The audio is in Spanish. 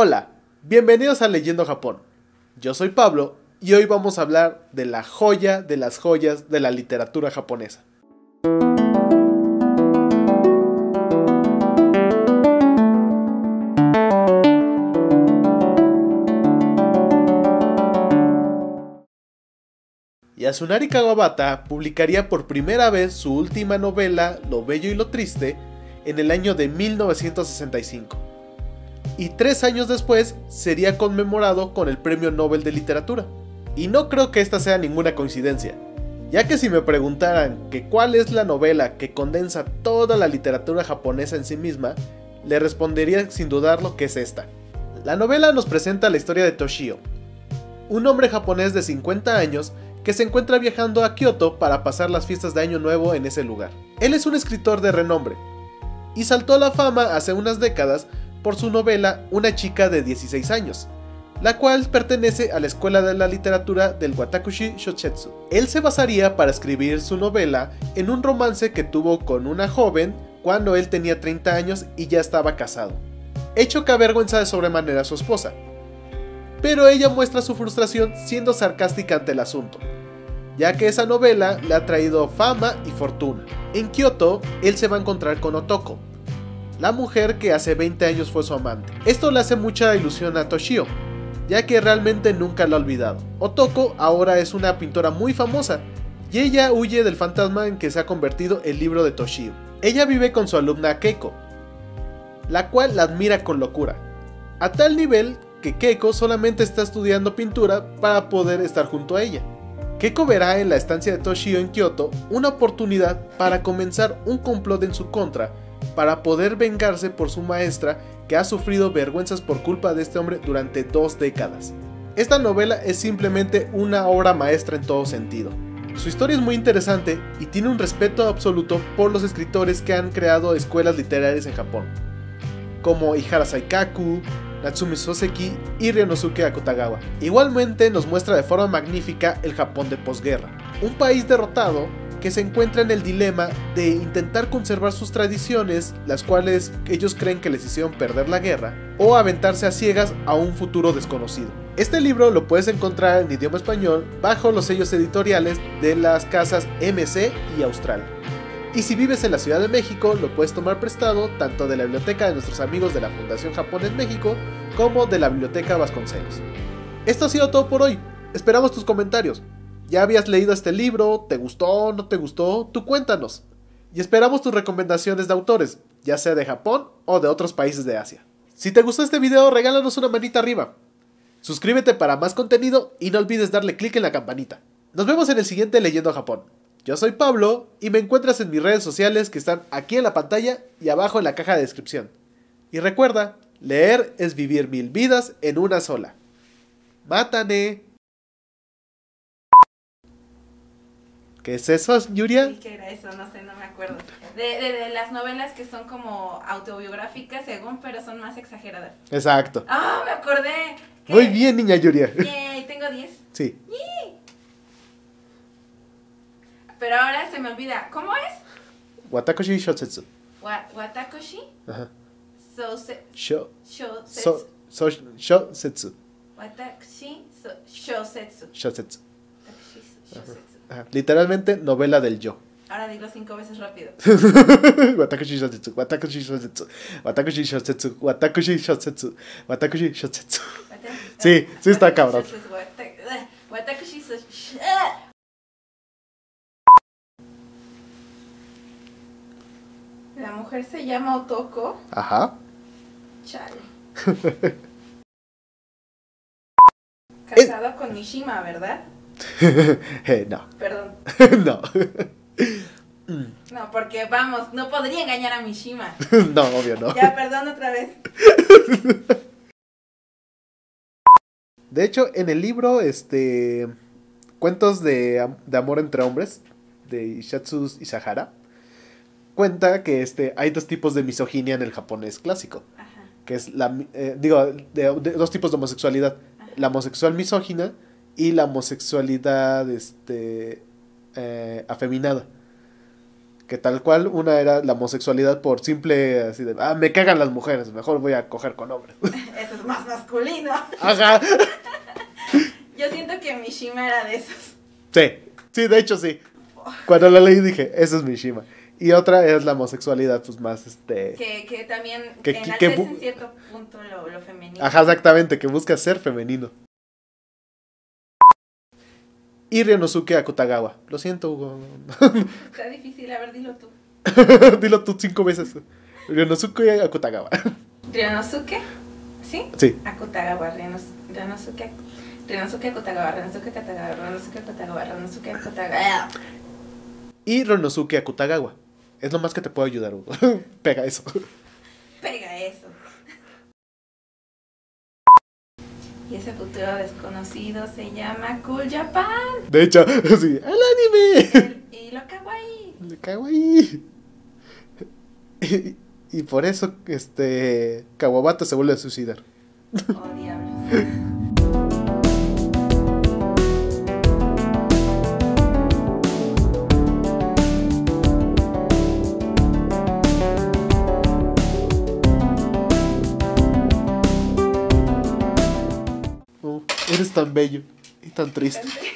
Hola, bienvenidos a Leyendo Japón. Yo soy Pablo y hoy vamos a hablar de la joya de las joyas de la literatura japonesa. Yasunari Kawabata publicaría por primera vez su última novela, Lo Bello y lo Triste, en el año de 1965. Y 3 años después sería conmemorado con el Premio Nobel de Literatura. Y no creo que esta sea ninguna coincidencia, ya que si me preguntaran que cuál es la novela que condensa toda la literatura japonesa en sí misma, le respondería sin dudarlo que es esta. La novela nos presenta la historia de Toshio, un hombre japonés de 50 años que se encuentra viajando a Kioto para pasar las fiestas de Año Nuevo en ese lugar. Él es un escritor de renombre y saltó a la fama hace unas décadas por su novela Una chica de 16 años, la cual pertenece a la Escuela de la Literatura del Watakushi shōsetsu. Él se basaría para escribir su novela en un romance que tuvo con una joven cuando él tenía 30 años y ya estaba casado, hecho que avergüenza de sobremanera a su esposa. Pero ella muestra su frustración siendo sarcástica ante el asunto, ya que esa novela le ha traído fama y fortuna. En Kioto, él se va a encontrar con Otoko, la mujer que hace 20 años fue su amante. Esto le hace mucha ilusión a Toshio, ya que realmente nunca lo ha olvidado. Otoko ahora es una pintora muy famosa, y ella huye del fantasma en que se ha convertido el libro de Toshio. Ella vive con su alumna Keiko, la cual la admira con locura, a tal nivel que Keiko solamente está estudiando pintura para poder estar junto a ella. Keiko verá en la estancia de Toshio en Kioto una oportunidad para comenzar un complot en su contra, para poder vengarse por su maestra que ha sufrido vergüenzas por culpa de este hombre durante 2 décadas. Esta novela es simplemente una obra maestra en todo sentido. Su historia es muy interesante y tiene un respeto absoluto por los escritores que han creado escuelas literarias en Japón, como Ihara Saikaku, Natsume Soseki y Ryūnosuke Akutagawa. Igualmente nos muestra de forma magnífica el Japón de posguerra, un país derrotado que se encuentra en el dilema de intentar conservar sus tradiciones, las cuales ellos creen que les hicieron perder la guerra, o aventarse a ciegas a un futuro desconocido. Este libro lo puedes encontrar en idioma español bajo los sellos editoriales de las casas MC y Austral. Y si vives en la Ciudad de México, lo puedes tomar prestado tanto de la biblioteca de nuestros amigos de la Fundación Japón en México como de la Biblioteca Vasconcelos. Esto ha sido todo por hoy. Esperamos tus comentarios. ¿Ya habías leído este libro? ¿Te gustó? ¿No te gustó? Tú cuéntanos. Y esperamos tus recomendaciones de autores, ya sea de Japón o de otros países de Asia. Si te gustó este video, regálanos una manita arriba. Suscríbete para más contenido y no olvides darle clic en la campanita. Nos vemos en el siguiente Leyendo Japón. Yo soy Pablo y me encuentras en mis redes sociales que están aquí en la pantalla y abajo en la caja de descripción. Y recuerda, leer es vivir 1000 vidas en una sola. ¡Mátane! ¿Qué es eso, Yuria? Sí, ¿qué era eso? No sé, no me acuerdo. De las novelas que son como autobiográficas según, pero son más exageradas. Exacto. ¡Ah, me acordé! ¿Qué? Muy bien, niña Yuria. Yay, tengo 10. Sí. Yay. Pero ahora se me olvida. ¿Cómo es? Watakushi shōsetsu. Watakushi. Ajá. Shōsetsu. Watakushi shōsetsu. Shōsetsu. Watakushi shōsetsu. Ajá. Literalmente novela del yo. Ahora digo 5 veces rápido. Watakushi shōsetsu. Watakushi shōsetsu. Watakushi shōsetsu. Watakushi shōsetsu. Watakushi shōsetsu. Sí, sí está cabrón. Watakushi shōsetsu. La mujer se llama Otoko. Ajá. Chale. Casado con Mishima, ¿verdad? No. Perdón. No. No, porque vamos, no podría engañar a Mishima. No, obvio no. Ya, perdón otra vez. De hecho, en el libro, Cuentos de amor entre hombres, de Ishatsu Ishihara, cuenta que hay 2 tipos de misoginia en el japonés clásico. Ajá. Que es digo, 2 tipos de homosexualidad. Ajá. La homosexual misógina y la homosexualidad afeminada. que tal cual una era la homosexualidad por simple así de, ah, me cagan las mujeres, mejor voy a coger con hombres. Eso es más masculino. Ajá. Yo siento que Mishima era de esos. Sí, sí, de hecho sí. Cuando la leí dije, eso es Mishima. Y otra es la homosexualidad, pues más que también enaltece en cierto punto lo femenino. Ajá, exactamente, que busca ser femenino. Y Ryūnosuke Akutagawa. Lo siento, Hugo. Está difícil, a ver, dilo tú. Dilo tú 5 veces. Ryūnosuke Akutagawa. ¿Ryūnosuke? ¿Sí? Sí. Akutagawa, Ryūnosuke. Ryūnosuke Akutagawa, Ryūnosuke Akutagawa, Ryūnosuke Akutagawa, Ryūnosuke Akutagawa. Y Ryūnosuke Akutagawa. Es lo más que te puedo ayudar, Hugo. Pega eso. Pega eso. Y ese futuro desconocido se llama Cool Japan. De hecho, sí, ¡al anime! Y lo kawaii. Lo kawaii. Y por eso, Kawabata se vuelve a suicidar. Oh, diablos. Eres tan bello y tan triste.